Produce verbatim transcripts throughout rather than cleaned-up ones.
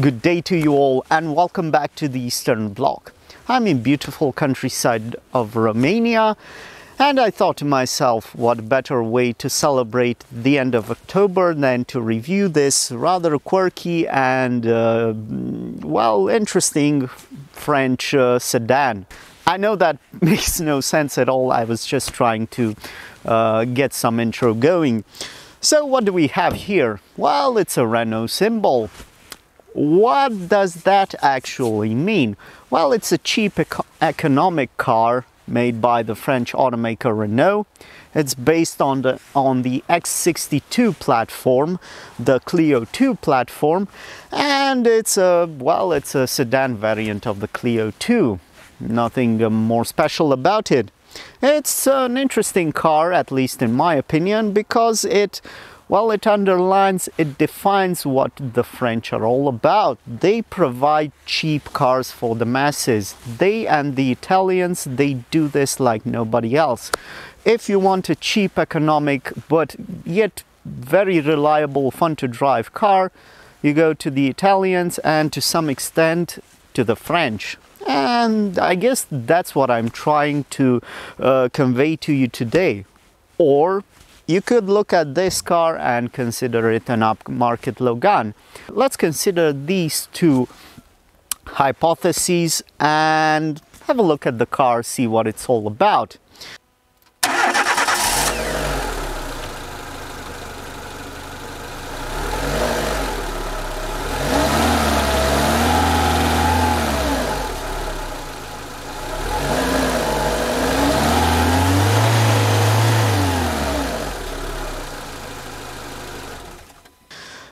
Good day to you all and welcome back to the Eastern Vlog. I'm in beautiful countryside of Romania and I thought to myself, what better way to celebrate the end of October than to review this rather quirky and uh, well, interesting French uh, sedan. I know that makes no sense at all. I was just trying to uh, get some intro going. So what do we have here? Well, it's a Renault Symbol. What does that actually mean? Well, it's a cheap eco economic car made by the French automaker Renault. It's based on the on the X sixty-two platform, the Clio two platform, and it's a well, it's a sedan variant of the Clio two. Nothing more special about it. It's an interesting car, at least in my opinion, because it Well, it underlines, it defines what the French are all about. They provide cheap cars for the masses. They and the Italians, they do this like nobody else. If you want a cheap, economic, but yet very reliable, fun to drive car, you go to the Italians and to some extent to the French. And I guess that's what I'm trying to uh, convey to you today. Or you could look at this car and consider it an upmarket Logan. Let's consider these two hypotheses and have a look at the car, see what it's all about.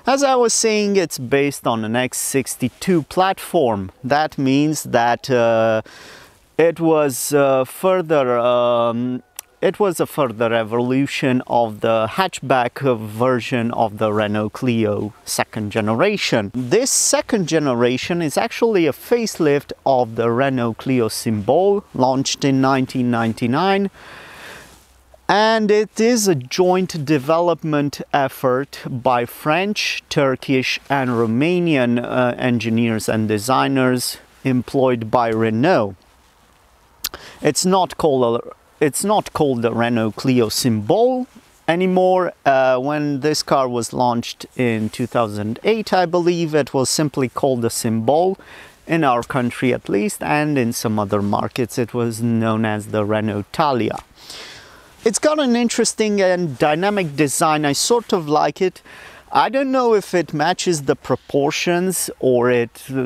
As I was saying, it's based on an X sixty-two platform. That means that uh, it was uh, further um, it was a further evolution of the hatchback version of the Renault Clio second generation. This second generation is actually a facelift of the Renault Clio Symbol, launched in nineteen ninety-nine. And it is a joint development effort by French, Turkish and Romanian uh, engineers and designers employed by Renault. It's not called a, it's not called the Renault Clio Symbol anymore. Uh, when this car was launched in two thousand eight, I believe, it was simply called the Symbol, in our country at least, and in some other markets it was known as the Renault Dacia. It's got an interesting and dynamic design. I sort of like it. I don't know if it matches the proportions or it, uh,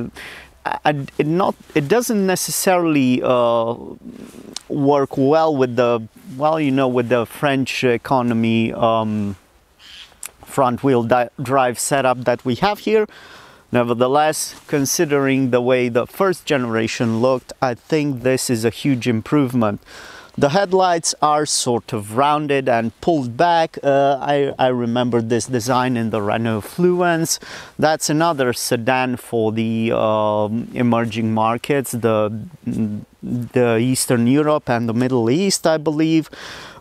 I, it not. It doesn't necessarily uh, work well with the well, you know, with the French economy um, front-wheel drive setup that we have here. Nevertheless, considering the way the first generation looked, I think this is a huge improvement. The headlights are sort of rounded and pulled back. Uh, I, I remember this design in the Renault Fluence. That's another sedan for the uh, emerging markets, the, the Eastern Europe and the Middle East, I believe.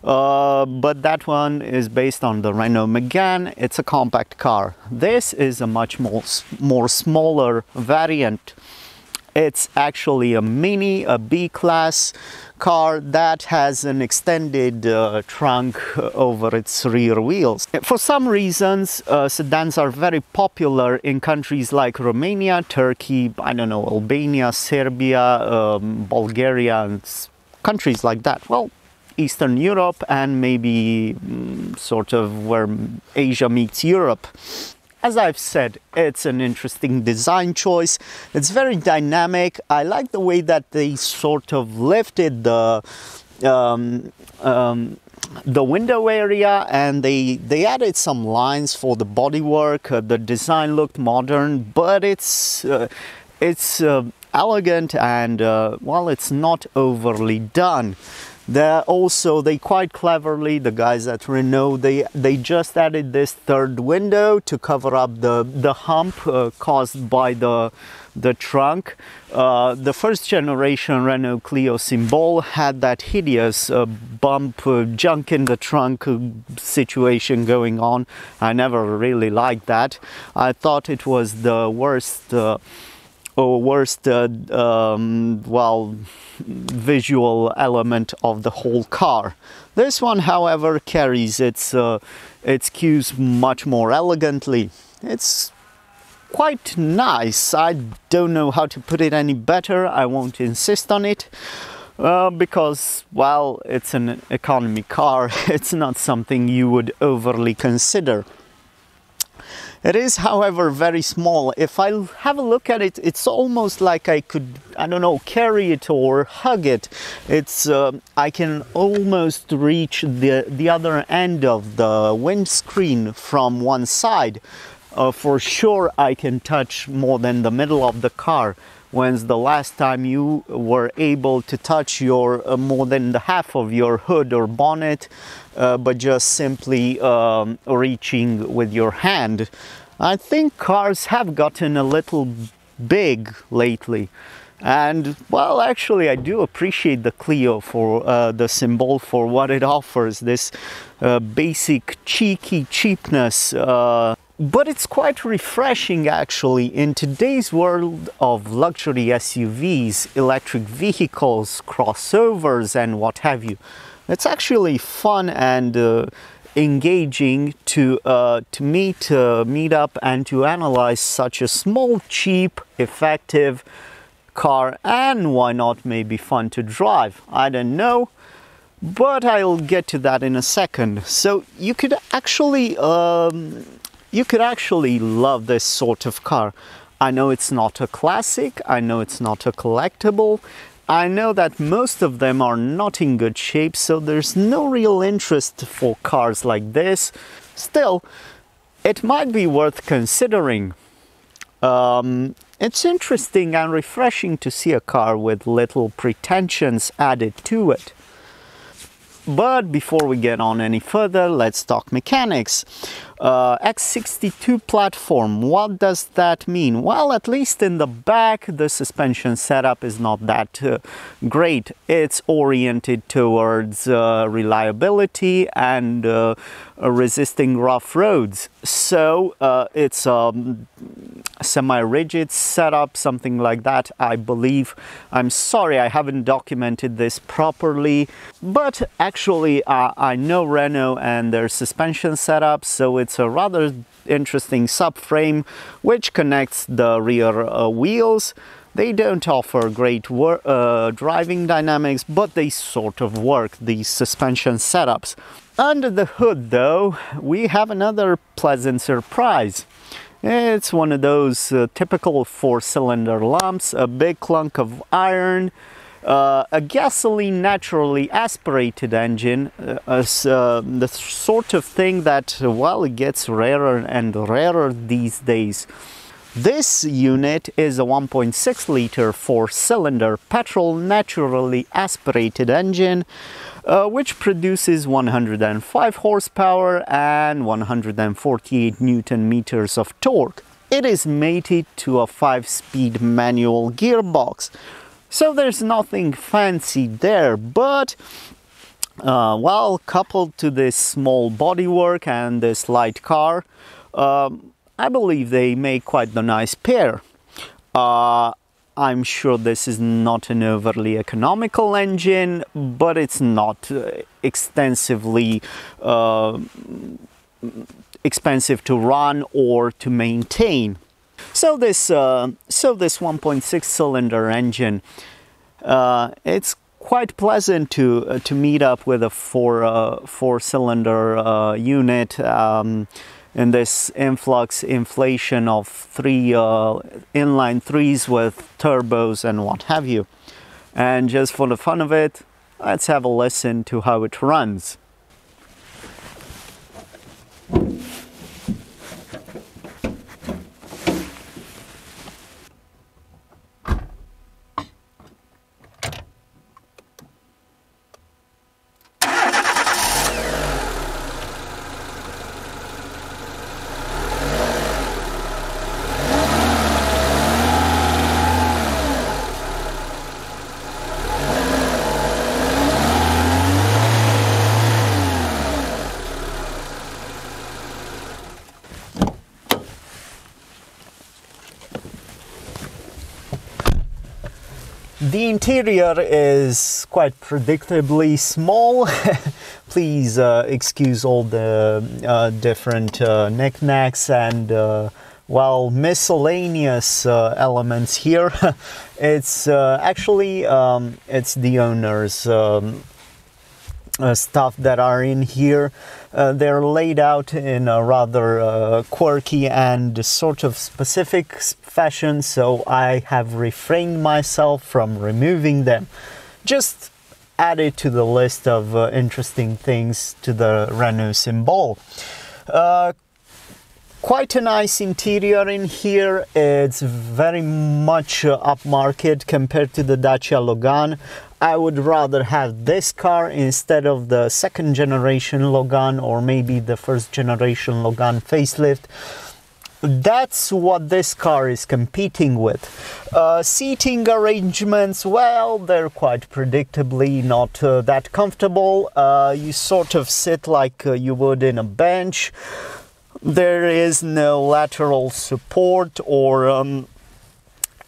Uh, but that one is based on the Renault Megane. It's a compact car. This is a much more, more smaller variant. It's actually a Mini, a B-class car that has an extended uh, trunk over its rear wheels. For some reasons, uh, sedans are very popular in countries like Romania, Turkey, I don't know, Albania, Serbia, um, Bulgaria, and countries like that. Well, Eastern Europe and maybe mm, sort of where Asia meets Europe. As I've said, it's an interesting design choice. It's very dynamic. I like the way that they sort of lifted the um, um, the window area, and they they added some lines for the bodywork. Uh, the design looked modern, but it's uh, it's uh, elegant and uh, well, it's not overly done. They're also, they quite cleverly, the guys at Renault, they, they just added this third window to cover up the, the hump uh, caused by the, the trunk. Uh, the first generation Renault Clio Symbol had that hideous uh, bump, uh, junk in the trunk uh, situation going on. I never really liked that. I thought it was the worst... Uh, or worst uh, um, well, visual element of the whole car. This one, however, carries its, uh, its cues much more elegantly. It's quite nice. I don't know how to put it any better. I won't insist on it uh, because, well, it's an economy car. It's not something you would overly consider. It is, however, very small. If I have a look at it, it's almost like I could, I don't know, carry it or hug it. It's, uh, I can almost reach the, the other end of the windscreen from one side. Uh, for sure, I can touch more than the middle of the car. When's the last time you were able to touch your uh, more than the half of your hood or bonnet, uh, but just simply um, reaching with your hand? I think cars have gotten a little big lately. And, well, actually, I do appreciate the Clio for uh, the Symbol for what it offers, this uh, basic cheeky cheapness. Uh, But it's quite refreshing, actually, in today's world of luxury S U Vs, electric vehicles, crossovers and what have you. It's actually fun and uh, engaging to, uh, to meet, uh, meet up and to analyze such a small, cheap, effective car, and why not maybe fun to drive, I don't know. But I'll get to that in a second. So you could actually... Um, You could actually love this sort of car. I know it's not a classic, I know it's not a collectible, I know that most of them are not in good shape, so there's no real interest for cars like this. Still, it might be worth considering. Um, it's interesting and refreshing to see a car with little pretensions added to it. But before we get on any further, let's talk mechanics. Uh, X sixty-two platform, what does that mean? Well, at least in the back, the suspension setup is not that uh, great. It's oriented towards uh, reliability and uh, resisting rough roads. So uh, it's a um, semi-rigid setup, something like that, I believe. I'm sorry, I haven't documented this properly, but actually uh, I know Renault and their suspension setup, so it's a rather interesting subframe which connects the rear uh, wheels. They don't offer great wor uh, driving dynamics, but they sort of work, these suspension setups. Under the hood, though, we have another pleasant surprise. It's one of those uh, typical four-cylinder lumps, a big clunk of iron, uh, a gasoline naturally aspirated engine, uh, as, uh, the sort of thing that, well, it gets rarer and rarer these days. This unit is a one point six liter four-cylinder petrol naturally aspirated engine uh, which produces one hundred five horsepower and one hundred forty-eight newton-meters of torque. It is mated to a five-speed manual gearbox, so there's nothing fancy there, but uh, well, coupled to this small bodywork and this light car, um, I believe they make quite the nice pair. Uh, I'm sure this is not an overly economical engine, but it's not extensively uh, expensive to run or to maintain. So this, uh, so this one point six cylinder engine, uh, it's quite pleasant to uh, to meet up with a four uh, four cylinder uh, unit. Um, in this influx inflation of three uh, inline threes with turbos and what have you. And just for the fun of it, let's have a listen to how it runs. The interior is quite predictably small. Please uh, excuse all the uh, different uh, knickknacks and uh, well, miscellaneous uh, elements here. It's uh, actually um, it's the owner's um, uh, stuff that are in here. Uh, they're laid out in a rather uh, quirky and sort of specific fashion, so I have refrained myself from removing them. Just add it to the list of uh, interesting things to the Renault Symbol. Uh, Quite a nice interior in here. It's very much uh, upmarket compared to the Dacia Logan. I would rather have this car instead of the second generation Logan, or maybe the first generation Logan facelift. That's what this car is competing with. Uh, seating arrangements, well, they're quite predictably not uh, that comfortable. Uh, you sort of sit like uh, you would in a bench. There is no lateral support or um,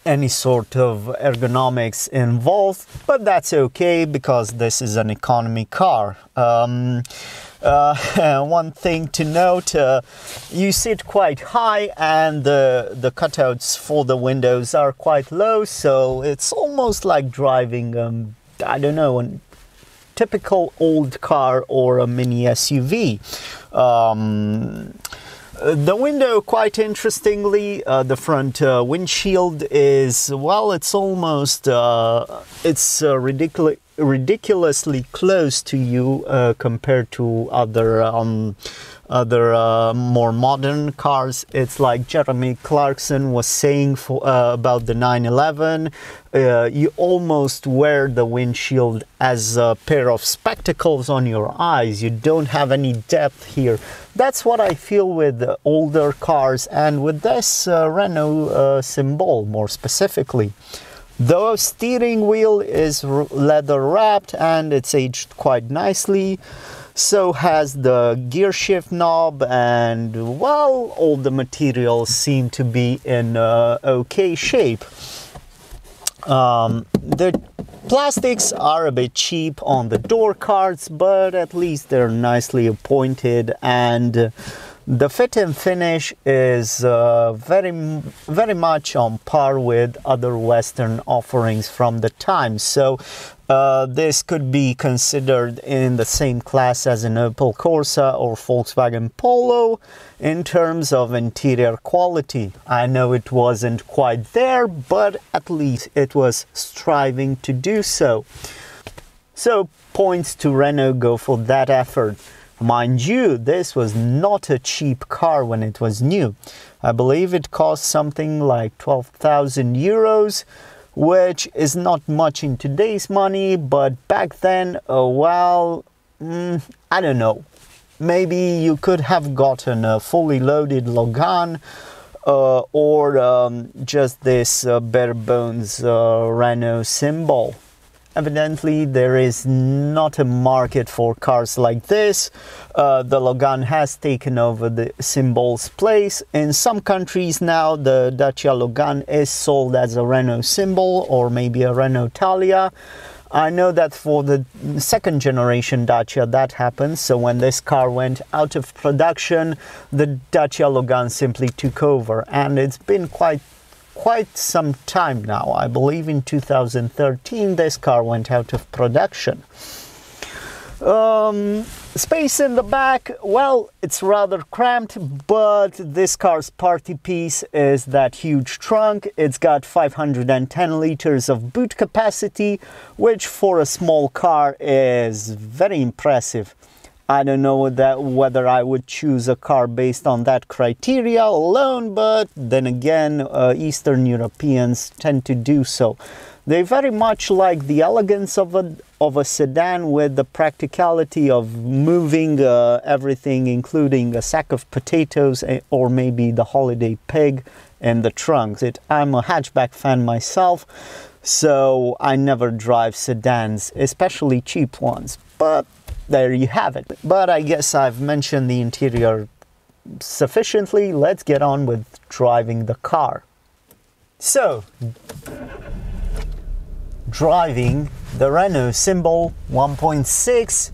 any sort of ergonomics involved, but that's okay because this is an economy car. Um, uh, one thing to note, uh, you sit quite high and the, the cutouts for the windows are quite low, so it's almost like driving, um, I don't know, an typical old car or a mini S U V. Um, the window, quite interestingly, uh, the front uh, windshield is, well, it's almost, uh, it's uh, ridicu ridiculously close to you uh, compared to other, um, other uh, more modern cars. It's like Jeremy Clarkson was saying for, uh, about the nine eleven, uh, you almost wear the windshield as a pair of spectacles on your eyes. You don't have any depth here. That's what I feel with the older cars and with this uh, Renault uh, Symbol more specifically. The steering wheel is leather wrapped and it's aged quite nicely. So has the gear shift knob, and well, all the materials seem to be in uh, okay shape. Um, the plastics are a bit cheap on the door cards, but at least they're nicely appointed, and the fit and finish is uh, very, very much on par with other Western offerings from the time. So Uh, this could be considered in the same class as an Opel Corsa or Volkswagen Polo in terms of interior quality. I know it wasn't quite there, but at least it was striving to do so. So points to Renault go for that effort. Mind you, this was not a cheap car when it was new. I believe it cost something like twelve thousand euros. Which is not much in today's money, but back then, uh, well, mm, I don't know. Maybe you could have gotten a fully loaded Logan uh, or um, just this uh, bare bones uh, Renault Symbol. Evidently, there is not a market for cars like this. Uh, the Logan has taken over the Symbol's place. In some countries now, the Dacia Logan is sold as a Renault Symbol or maybe a Renault Talia. I know that for the second generation Dacia that happened, so when this car went out of production, the Dacia Logan simply took over, and it's been quite quite some time now. I believe in two thousand thirteen this car went out of production. Um, space in the back, well, it's rather cramped, but this car's party piece is that huge trunk. It's got five hundred ten liters of boot capacity, which for a small car is very impressive. I don't know that whether I would choose a car based on that criteria alone, but then again, uh, Eastern Europeans tend to do so. They very much like the elegance of a, of a sedan with the practicality of moving uh, everything, including a sack of potatoes or maybe the holiday pig in the trunk. It, I'm a hatchback fan myself, so I never drive sedans, especially cheap ones. But there you have it. But I guess I've mentioned the interior sufficiently. Let's get on with driving the car. So, driving the Renault Symbol one point six,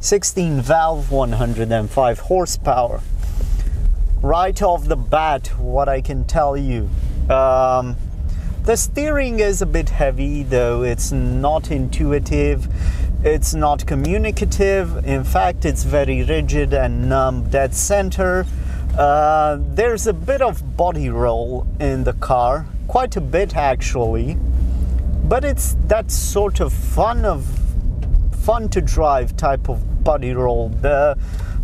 sixteen valve, one hundred five horsepower. Right off the bat, what I can tell you, um, the steering is a bit heavy, though it's not intuitive, it's not communicative. In fact, it's very rigid and numb dead center. Uh, there's a bit of body roll in the car, quite a bit actually, but it's that sort of fun of fun to drive type of body roll, the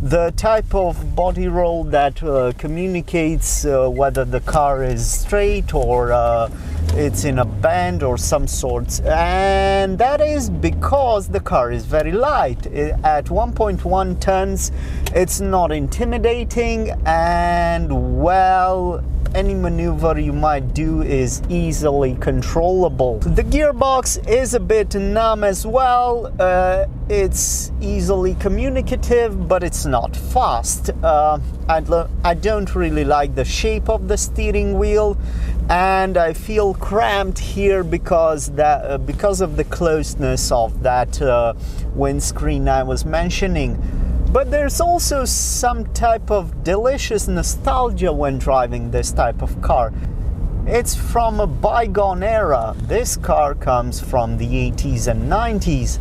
the type of body roll that uh, communicates uh, whether the car is straight or uh, it's in a bend or some sorts. And that is because the car is very light. At one point one tons, it's not intimidating, and well, any maneuver you might do is easily controllable. The gearbox is a bit numb as well. Uh, it's easily communicative, but it's not fast. Uh, I'd I don't really like the shape of the steering wheel, and I feel cramped here because that uh, because of the closeness of that uh, windscreen I was mentioning. But there's also some type of delicious nostalgia when driving this type of car. It's from a bygone era. This car comes from the eighties and nineties.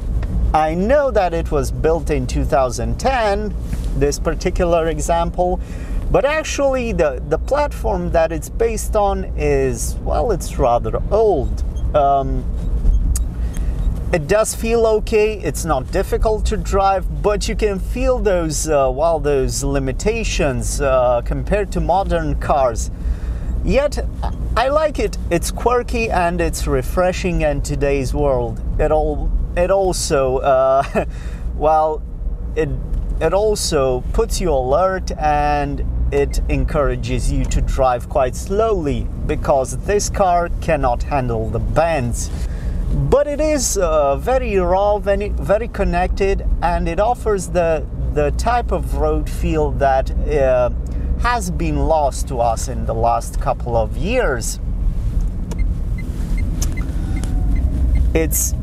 I know that it was built in two thousand ten, this particular example, but actually the, the platform that it's based on is, well, it's rather old. Um, It does feel okay, it's not difficult to drive, but you can feel those, uh, well, those limitations uh, compared to modern cars. Yet, I like it. It's quirky and it's refreshing in today's world. It, all, it also, uh, well, it, it also puts you alert, and it encourages you to drive quite slowly because this car cannot handle the bends. But it is uh, very raw, very, very connected, and it offers the, the type of road feel that uh, has been lost to us in the last couple of years. It's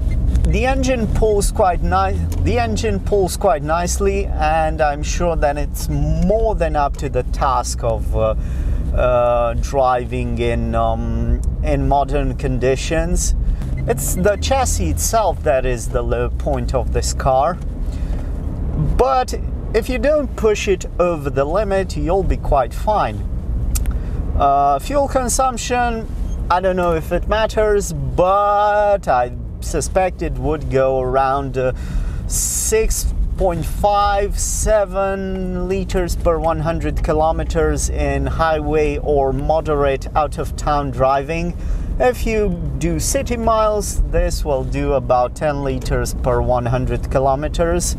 the engine pulls quite nice. The engine pulls quite nicely, and I'm sure that it's more than up to the task of uh, uh, driving in um, in modern conditions. It's the chassis itself that is the low point of this car, but if you don't push it over the limit, you'll be quite fine. Uh, fuel consumption, I don't know if it matters, but I suspect it would go around uh, six point five, seven liters per one hundred kilometers in highway or moderate out-of-town driving. If you do city miles, this will do about ten liters per one hundred kilometers.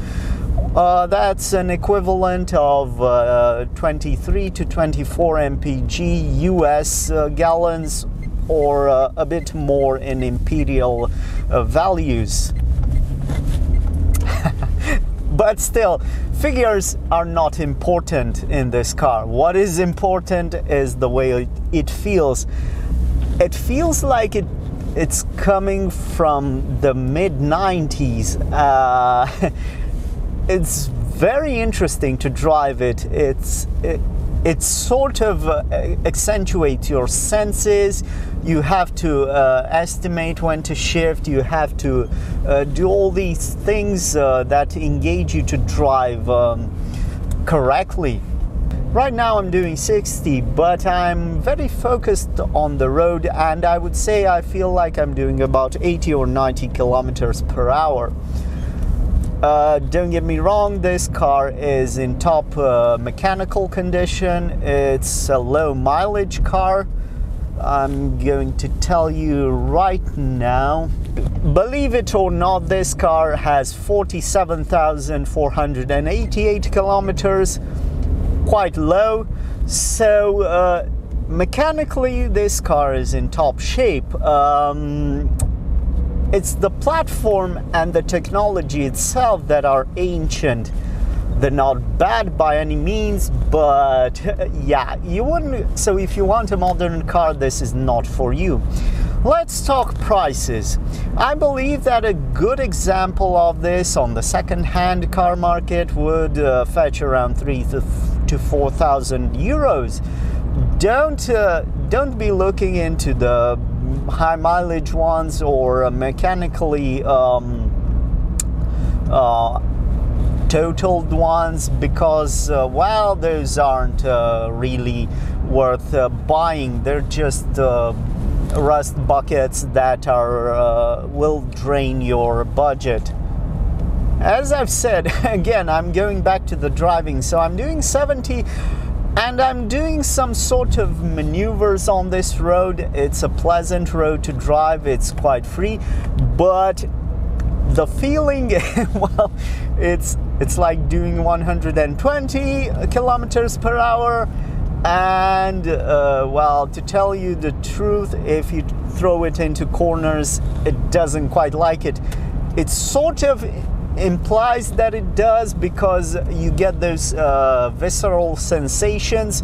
Uh, that's an equivalent of uh, twenty-three to twenty-four M P G U S uh, gallons, or uh, a bit more in imperial uh, values. But still, figures are not important in this car. What is important is the way it feels. It feels like it, it's coming from the mid nineties. Uh, it's very interesting to drive it. It's, it, it sort of uh, accentuates your senses. You have to uh, estimate when to shift. You have to uh, do all these things uh, that engage you to drive um, correctly. Right now I'm doing sixty, but I'm very focused on the road, and I would say I feel like I'm doing about eighty or ninety kilometers per hour. Uh, don't get me wrong, this car is in top uh, mechanical condition. It's a low mileage car. I'm going to tell you right now. Believe it or not, this car has forty-seven thousand four hundred eighty-eight kilometers. Quite low, so uh, mechanically this car is in top shape. Um, it's the platform and the technology itself that are ancient. They're not bad by any means, but uh, yeah, you wouldn't. So if you want a modern car, this is not for you. Let's talk prices. I believe that a good example of this on the second-hand car market would uh, fetch around three to, to four thousand euros. Don't uh, don't be looking into the high mileage ones or mechanically um, uh, totaled ones, because uh, well, those aren't uh, really worth uh, buying. They're just uh, rust buckets that are uh, will drain your budget. As I've said, again, I'm going back to the driving, so I'm doing seventy and I'm doing some sort of maneuvers on this road. It's a pleasant road to drive, it's quite free, but the feeling, well, it's it's like doing one hundred twenty kilometers per hour. And uh, well, to tell you the truth, if you throw it into corners, it doesn't quite like it. It sort of implies that it does, because you get those uh, visceral sensations,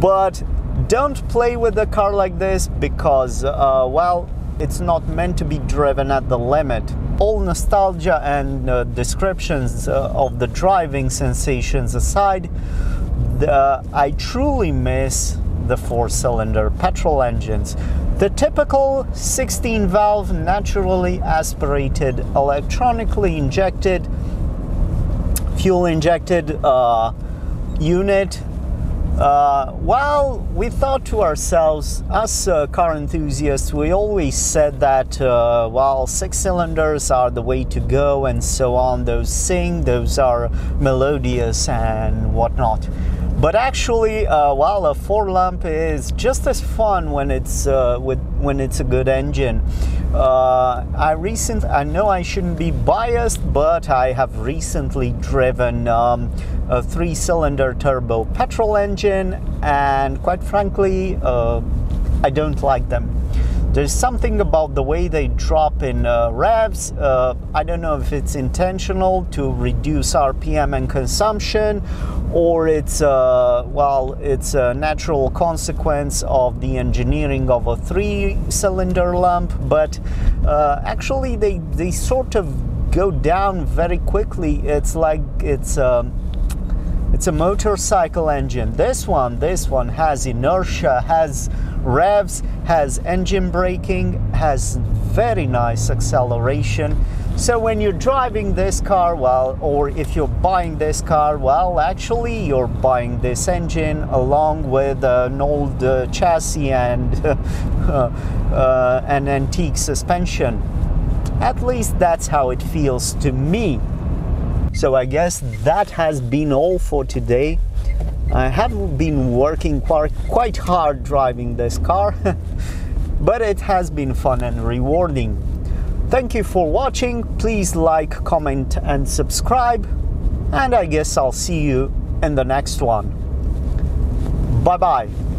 but don't play with a car like this, because uh, well, it's not meant to be driven at the limit. All nostalgia and uh, descriptions uh, of the driving sensations aside, Uh, I truly miss the four-cylinder petrol engines. The typical sixteen valve, naturally aspirated, electronically injected, fuel-injected uh, unit. Uh, well, we thought to ourselves, as uh, car enthusiasts, we always said that, uh, well, six cylinders are the way to go and so on. Those sing, those are melodious and whatnot. But actually, uh, well, a four lamp is just as fun when it's uh, with when it's a good engine. Uh, I recent, I know I shouldn't be biased, but I have recently driven um, a three-cylinder turbo petrol engine, and quite frankly, uh, I don't like them. There's something about the way they drop in uh, revs. Uh, I don't know if it's intentional to reduce R P M and consumption, or it's uh, well, it's a natural consequence of the engineering of a three-cylinder lamp. But uh, actually, they they sort of go down very quickly. It's like it's um, it's a motorcycle engine. This one, this one has inertia, has revs, has engine braking, has very nice acceleration. So when you're driving this car, well, or if you're buying this car, well, actually you're buying this engine along with uh, an old uh, chassis and uh, uh, an antique suspension. At least that's how it feels to me. So I guess that has been all for today. I have been working quite hard driving this car, but it has been fun and rewarding. Thank you for watching. Please like, comment and subscribe, and I guess I'll see you in the next one. Bye bye.